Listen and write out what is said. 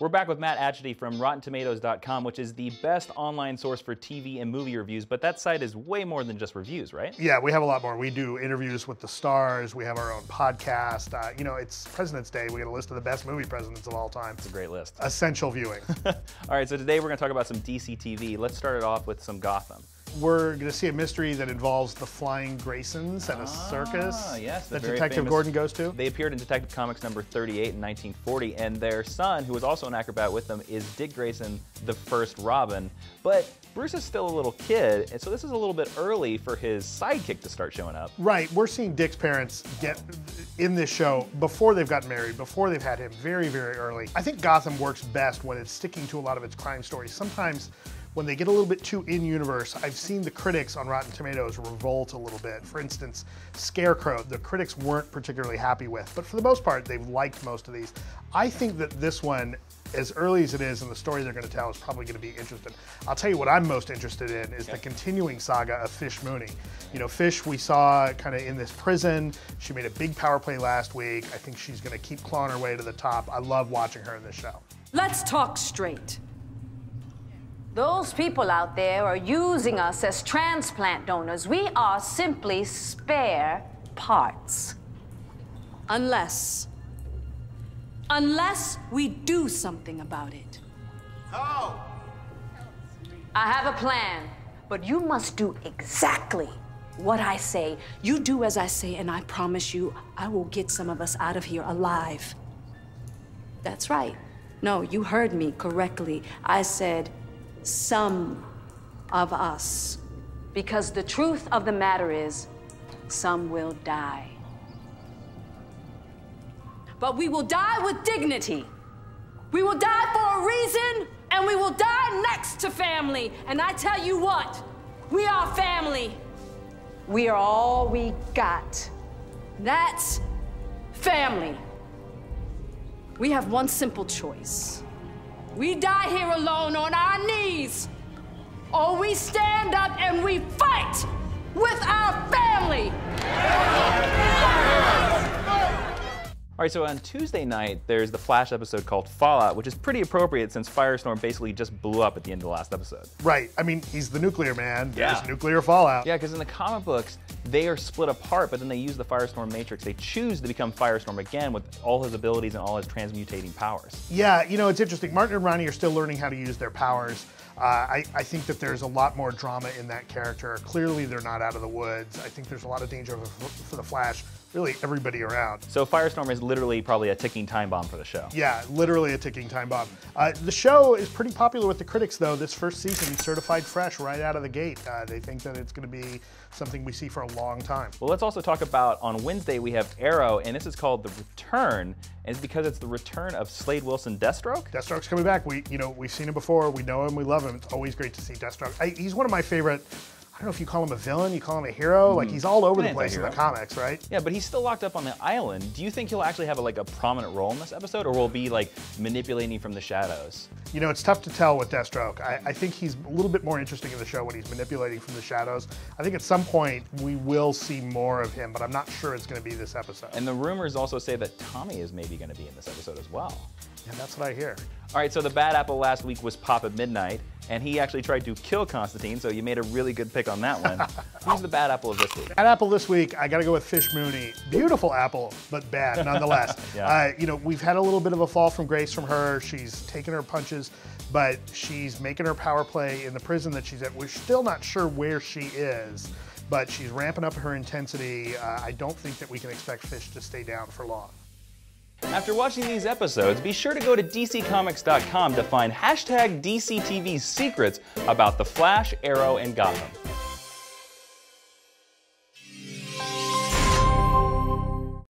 We're back with Matt Atchity from RottenTomatoes.com, which is the best online source for TV and movie reviews, but that site is way more than just reviews, right? Yeah, we have a lot more. We do interviews with the stars. We have our own podcast. You know, it's President's Day. We get a list of the best movie presidents of all time. It's a great list. Essential viewing. All right, so today we're going to talk about some DC TV. Let's start it off with some Gotham. We're going to see a mystery that involves the Flying Graysons at a circus that Detective Gordon goes to. They appeared in Detective Comics number 38 in 1940, and their son, who was also an acrobat with them, is Dick Grayson, the first Robin. But Bruce is still a little kid, and so this is a little bit early for his sidekick to start showing up. Right, we're seeing Dick's parents get in this show before they've gotten married, before they've had him, very, very early. I think Gotham works best when it's sticking to a lot of its crime stories. Sometimes when they get a little bit too in-universe, I've seen the critics on Rotten Tomatoes revolt a little bit. For instance, Scarecrow, the critics weren't particularly happy with, but for the most part, they've liked most of these. I think that this one, as early as it is and the story they're going to tell, is probably going to be interesting. I'll tell you what I'm most interested in is the continuing saga of Fish Mooney. You know, Fish we saw kind of in this prison. She made a big power play last week. I think she's going to keep clawing her way to the top. I love watching her in this show. Let's talk straight. Those people out there are using us as transplant donors. We are simply spare parts. Unless we do something about it. Oh! I have a plan, but you must do exactly what I say. You do as I say, and I promise you, I will get some of us out of here alive. That's right. No, you heard me correctly. I said, some of us. Because the truth of the matter is, some will die. But we will die with dignity. We will die for a reason, and we will die next to family. And I tell you what, we are family. We are all we got. That's family. We have one simple choice. We die here alone on our knees, or we stand up and we fight with our family. All right, so on Tuesday night, there's the Flash episode called Fallout, which is pretty appropriate since Firestorm basically just blew up at the end of the last episode. Right, I mean, he's the nuclear man. Yeah. There's nuclear fallout. Yeah, because in the comic books, they are split apart, but then they use the Firestorm Matrix. They choose to become Firestorm again with all his abilities and all his transmutating powers. Yeah, you know, it's interesting. Martin and Ronnie are still learning how to use their powers. I think that there's a lot more drama in that character. Clearly, they're not out of the woods. I think there's a lot of danger for the Flash, really everybody around. So Firestorm is literally probably a ticking time bomb for the show. Yeah, literally a ticking time bomb. The show is pretty popular with the critics, though. This first season, certified fresh right out of the gate. They think that it's going to be something we see for a long time. Well, let's also talk about, on Wednesday, we have Arrow, and this is called The Return. And it's because it's the return of Slade Wilson, Deathstroke? Deathstroke's coming back. We've seen him before. We know him. We love him. It's always great to see Deathstroke. He's one of my favorite. I don't know if you call him a villain, you call him a hero. Like, he's all over the place in the comics, right? Yeah, but he's still locked up on the island. Do you think he'll actually have a prominent role in this episode, or will be like manipulating from the shadows? You know, it's tough to tell with Deathstroke. I think he's a little bit more interesting in the show when he's manipulating from the shadows. I think at some point we will see more of him, but I'm not sure it's going to be this episode. And the rumors also say that Tommy is maybe going to be in this episode as well. Yeah, that's what I hear. All right, so the bad apple last week was Pop at Midnight, and he actually tried to kill Constantine, so you made a really good pick on that one. Who's the bad apple of this week? Bad apple this week, I gotta go with Fish Mooney. Beautiful apple, but bad nonetheless. You know, we've had a little bit of a fall from grace from her. She's taken her punches, but she's making her power play in the prison that she's at. We're still not sure where she is, but she's ramping up her intensity. I don't think that we can expect Fish to stay down for long. After watching these episodes, be sure to go to DCComics.com to find #DCTV's secrets about The Flash, Arrow, and Gotham.